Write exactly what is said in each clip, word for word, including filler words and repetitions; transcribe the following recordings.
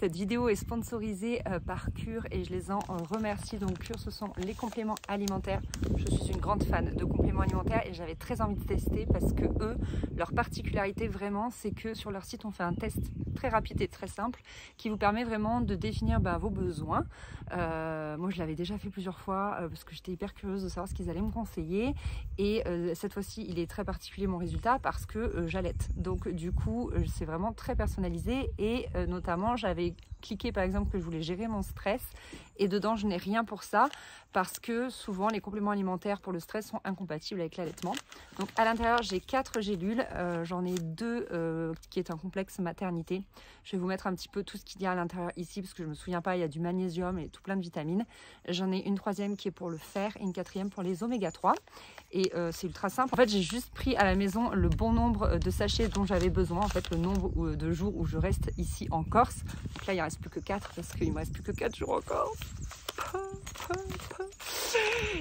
Cette vidéo est sponsorisée par Cure et je les en remercie. Donc Cure, ce sont les compléments alimentaires. Je suis une grande fan de compléments alimentaires et j'avais très envie de tester parce que eux, leur particularité vraiment, c'est que sur leur site, on fait un test très rapide et très simple qui vous permet vraiment de définir bah, vos besoins. Euh, moi, je l'avais déjà fait plusieurs fois euh, parce que j'étais hyper curieuse de savoir ce qu'ils allaient me conseiller. Et euh, cette fois-ci, il est très particulier mon résultat parce que euh, j'allaite. Donc du coup, euh, c'est vraiment très personnalisé et euh, notamment, j'avais cliqué par exemple que je voulais gérer mon stress et dedans je n'ai rien pour ça parce que souvent les compléments alimentaires pour le stress sont incompatibles avec l'allaitement. Donc à l'intérieur j'ai quatre gélules, euh, j'en ai deux euh, qui est un complexe maternité. Je vais vous mettre un petit peu tout ce qu'il y a à l'intérieur ici parce que je me souviens pas, il y a du magnésium et tout plein de vitamines. J'en ai une troisième qui est pour le fer et une quatrième pour les oméga trois et euh, c'est ultra simple. En fait j'ai juste pris à la maison le bon nombre de sachets dont j'avais besoin, en fait le nombre de jours où je reste ici en Corse. Donc là il ne reste plus que quatre parce qu'il ne me reste plus que quatre jours encore.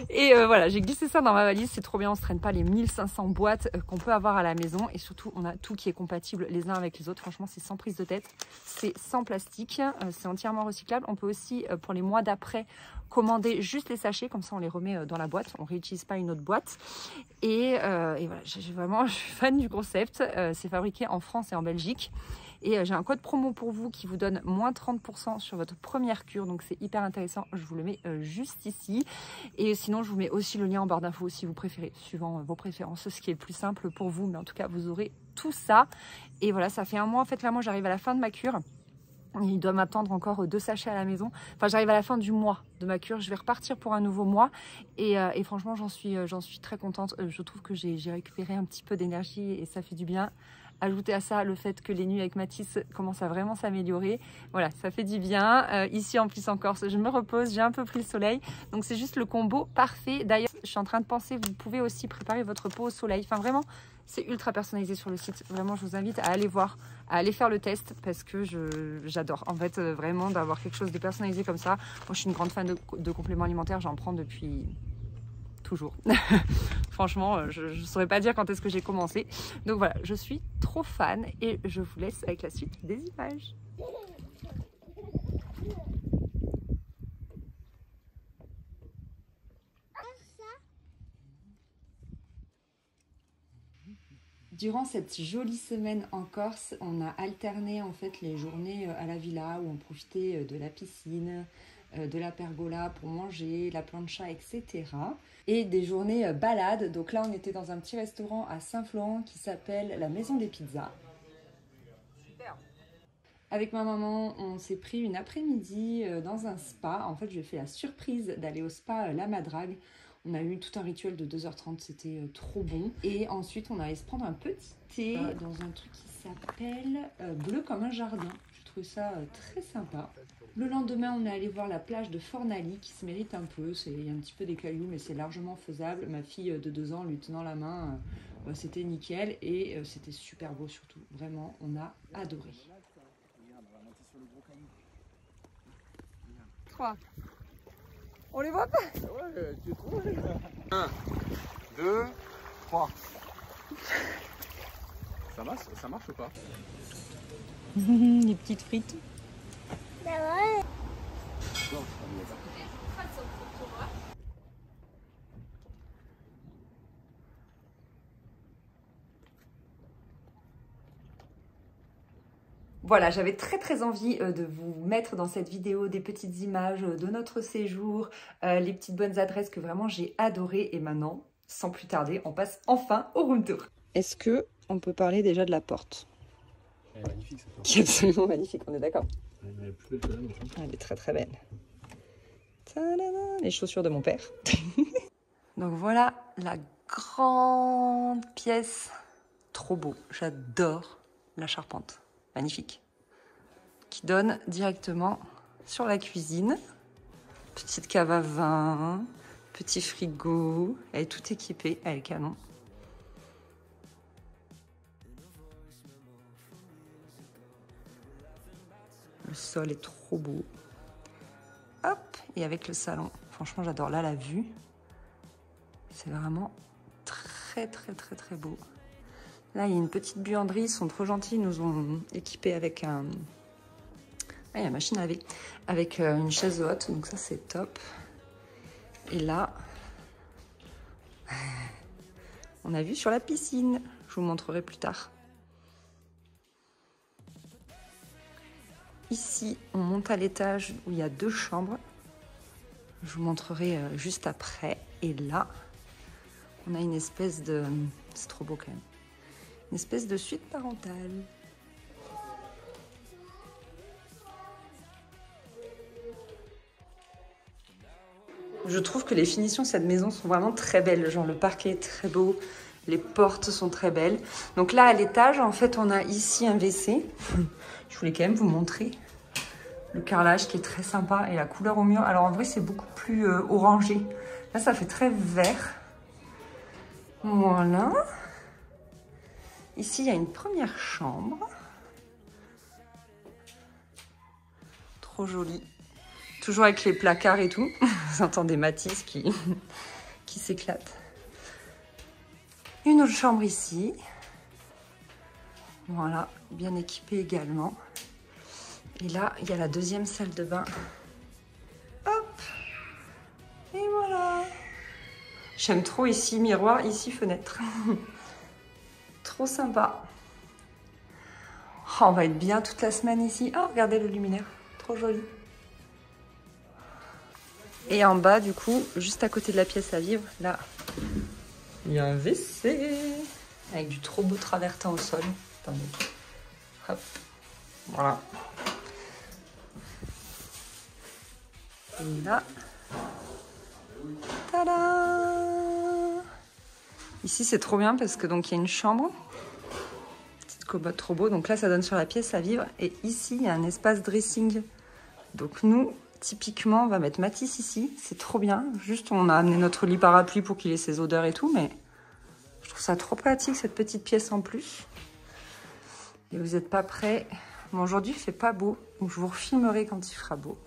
Et euh, voilà, j'ai glissé ça dans ma valise, c'est trop bien, on ne se traîne pas les mille cinq cents boîtes qu'on peut avoir à la maison et surtout on a tout qui est compatible les uns avec les autres, franchement c'est sans prise de tête, c'est sans plastique, c'est entièrement recyclable. On peut aussi pour les mois d'après commander juste les sachets, comme ça on les remet dans la boîte, on ne réutilise pas une autre boîte. Et, euh, et voilà, j'ai vraiment, je suis fan du concept, c'est fabriqué en France et en Belgique. Et j'ai un code promo pour vous qui vous donne moins trente pour cent sur votre première cure. Donc c'est hyper intéressant, je vous le mets juste ici. Et sinon je vous mets aussi le lien en barre d'infos si vous préférez, suivant vos préférences, ce qui est le plus simple pour vous. Mais en tout cas vous aurez tout ça. Et voilà, ça fait un mois en fait, là moi j'arrive à la fin de ma cure. Il doit m'attendre encore deux sachets à la maison. Enfin, j'arrive à la fin du mois de ma cure. Je vais repartir pour un nouveau mois. Et, euh, et franchement, j'en suis, j'en suis très contente. Je trouve que j'ai récupéré un petit peu d'énergie et ça fait du bien. Ajoutez à ça le fait que les nuits avec Matisse commencent à vraiment s'améliorer. Voilà, ça fait du bien. Euh, ici, en plus, en Corse, je me repose. J'ai un peu pris le soleil. Donc, c'est juste le combo parfait. D'ailleurs, je suis en train de penser, vous pouvez aussi préparer votre peau au soleil. Enfin, vraiment... C'est ultra personnalisé sur le site. Vraiment, je vous invite à aller voir, à aller faire le test parce que j'adore. En fait, vraiment, d'avoir quelque chose de personnalisé comme ça. Moi, je suis une grande fan de, de compléments alimentaires. J'en prends depuis toujours. Franchement, je ne saurais pas dire quand est-ce que j'ai commencé. Donc voilà, je suis trop fan et je vous laisse avec la suite des images. Durant cette jolie semaine en Corse, on a alterné en fait les journées à la villa où on profitait de la piscine, de la pergola pour manger, la plancha, et cetera. Et des journées balades. Donc là, on était dans un petit restaurant à Saint-Florent qui s'appelle La Maison des pizzas. Super. Avec ma maman, on s'est pris une après-midi dans un spa. En fait, je lui ai fait la surprise d'aller au spa La Madrague. On a eu tout un rituel de deux heures trente, c'était trop bon. Et ensuite, on allait se prendre un petit thé dans un truc qui s'appelle euh, Bleu comme un jardin. Je trouve ça euh, très sympa. Le lendemain, on est allé voir la plage de Fornali qui se mérite un peu. Il y a un petit peu des cailloux, mais c'est largement faisable. Ma fille de deux ans, lui tenant la main, euh, c'était nickel. Et euh, c'était super beau surtout. Vraiment, on a adoré. trois. On les voit pas? Ouais, tu trouves? un, deux, trois. Ça marche, ça marche ou pas? Les petites frites. Bah ouais. Voilà, j'avais très très envie de vous mettre dans cette vidéo des petites images de notre séjour, euh, les petites bonnes adresses que vraiment j'ai adorées. Et maintenant, sans plus tarder, on passe enfin au room tour. Est-ce que on peut parler déjà de la porte? Elle est magnifique cette porte. Qui est absolument magnifique, on est d'accord. Elle est plus belle, enfin. Elle est très très belle. Ta-da-da, les chaussures de mon père. Donc voilà la grande pièce. Trop beau, j'adore la charpente. Magnifique, qui donne directement sur la cuisine. Petite cave à vin, petit frigo, elle est tout équipée, elle est canon. Le sol est trop beau. Hop, et avec le salon, franchement j'adore là la vue. C'est vraiment très très très très beau. Là, il y a une petite buanderie, ils sont trop gentils, ils nous ont équipés avec un, Ah, il y a machine à laver avec euh, une chaise haute, donc ça c'est top. Et là, on a vu sur la piscine. Je vous montrerai plus tard. Ici, on monte à l'étage où il y a deux chambres. Je vous montrerai euh, juste après. Et là, on a une espèce de... C'est trop beau quand même. Une espèce de suite parentale. Je trouve que les finitions de cette maison sont vraiment très belles. Genre le parquet est très beau, les portes sont très belles. Donc là à l'étage, en fait, on a ici un W C. Je voulais quand même vous montrer le carrelage qui est très sympa et la couleur au mur. Alors en vrai, c'est beaucoup plus euh, orangé. Là, ça fait très vert. Voilà. Ici, il y a une première chambre. Trop jolie. Toujours avec les placards et tout. Vous entendez Matisse qui, qui s'éclate. Une autre chambre ici. Voilà, bien équipée également. Et là, il y a la deuxième salle de bain. Hop! Et voilà. J'aime trop ici, miroir, ici, fenêtre. Trop sympa. Oh, on va être bien toute la semaine ici. Oh, regardez le luminaire. Trop joli. Et en bas, du coup, juste à côté de la pièce à vivre, là, il y a un W C avec du trop beau travertin au sol. Attendez. Hop. Voilà. Et là, tada! Ici, c'est trop bien parce que donc il y a une chambre. Petite commode trop beau. Donc là, ça donne sur la pièce à vivre. Et ici, il y a un espace dressing. Donc nous... Typiquement, on va mettre Matisse ici. C'est trop bien. Juste, on a amené notre lit parapluie pour qu'il ait ses odeurs et tout. Mais je trouve ça trop pratique, cette petite pièce en plus. Et vous n'êtes pas prêts. Bon, aujourd'hui, il ne fait pas beau. Donc, je vous refilmerai quand il fera beau.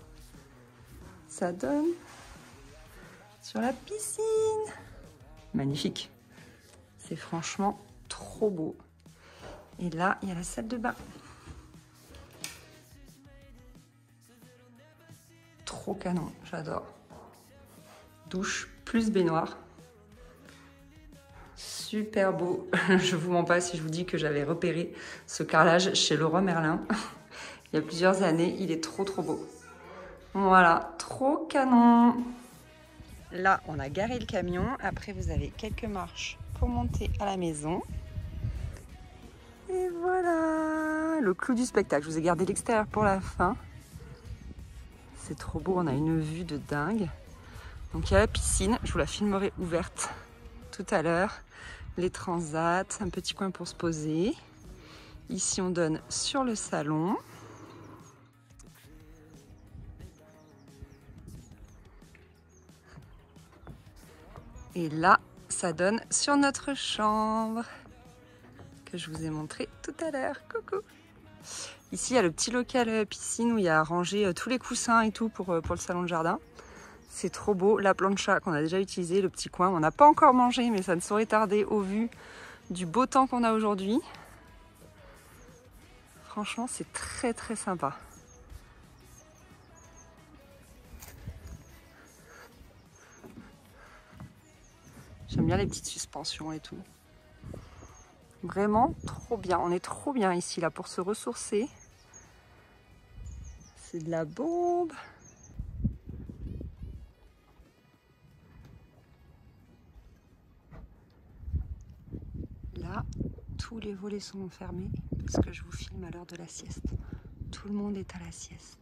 Ça donne sur la piscine. Magnifique. C'est franchement trop beau. Et là, il y a la salle de bain. Trop canon, j'adore. Douche plus baignoire. Super beau. Je vous mens pas si je vous dis que j'avais repéré ce carrelage chez Leroy Merlin il y a plusieurs années. Il est trop trop beau. Voilà, trop canon. Là, on a garé le camion. Après, vous avez quelques marches pour monter à la maison. Et voilà, le clou du spectacle. Je vous ai gardé l'extérieur pour la fin. C'est trop beau, on a une vue de dingue. Donc il y a la piscine, je vous la filmerai ouverte tout à l'heure. Les transats, un petit coin pour se poser. Ici on donne sur le salon. Et là, ça donne sur notre chambre que je vous ai montré tout à l'heure. Coucou! Ici, il y a le petit local piscine où il y a rangé tous les coussins et tout pour, pour le salon de jardin. C'est trop beau. La plancha qu'on a déjà utilisée, le petit coin. On n'a pas encore mangé, mais ça ne saurait tarder au vu du beau temps qu'on a aujourd'hui. Franchement, c'est très très sympa. J'aime bien les petites suspensions et tout. Vraiment trop bien. On est trop bien ici là pour se ressourcer. C'est de la bombe. Là, tous les volets sont fermés parce que je vous filme à l'heure de la sieste. Tout le monde est à la sieste.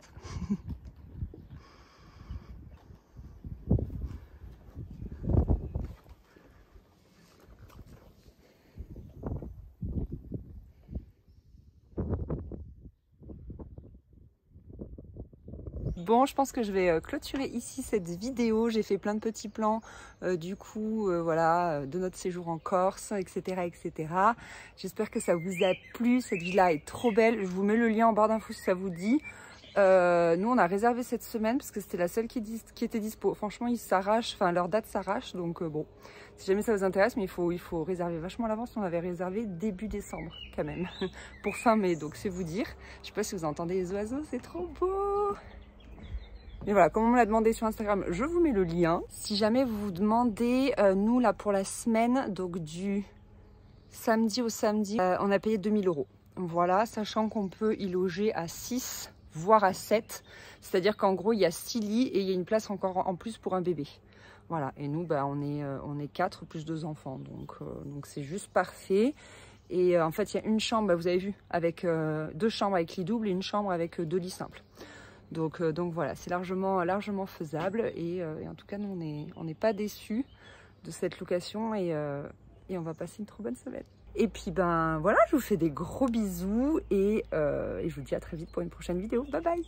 Bon, je pense que je vais clôturer ici cette vidéo. J'ai fait plein de petits plans euh, du coup, euh, voilà, de notre séjour en Corse, et cetera, et cetera. J'espère que ça vous a plu. Cette villa est trop belle. Je vous mets le lien en barre d'infos si ça vous dit. Euh, nous, on a réservé cette semaine parce que c'était la seule qui, dis qui était dispo. Franchement, ils s'arrachent, enfin, leur date s'arrache. Donc, euh, bon, si jamais ça vous intéresse, mais il faut, il faut réserver vachement à l'avance. On avait réservé début décembre, quand même, pour fin mai. Donc, c'est vous dire. Je sais pas si vous entendez les oiseaux, c'est trop beau. Mais voilà, comme on me l'a demandé sur Instagram, je vous mets le lien. Si jamais vous vous demandez, euh, nous, là, pour la semaine, donc du samedi au samedi, euh, on a payé deux mille euros. Voilà, sachant qu'on peut y loger à six, voire à sept. C'est-à-dire qu'en gros, il y a six lits et il y a une place encore en plus pour un bébé. Voilà, et nous, bah, on est, euh, on est quatre plus deux enfants. Donc, euh, donc c'est juste parfait. Et euh, en fait, il y a une chambre, bah, vous avez vu, avec euh, deux chambres avec lit double et une chambre avec euh, deux lits simples. Donc, euh, donc voilà, c'est largement, largement faisable. Et, euh, et en tout cas, nous, on n'est on n'est pas déçus de cette location. Et, euh, et on va passer une trop bonne semaine. Et puis ben voilà, je vous fais des gros bisous et, euh, et je vous dis à très vite pour une prochaine vidéo. Bye bye.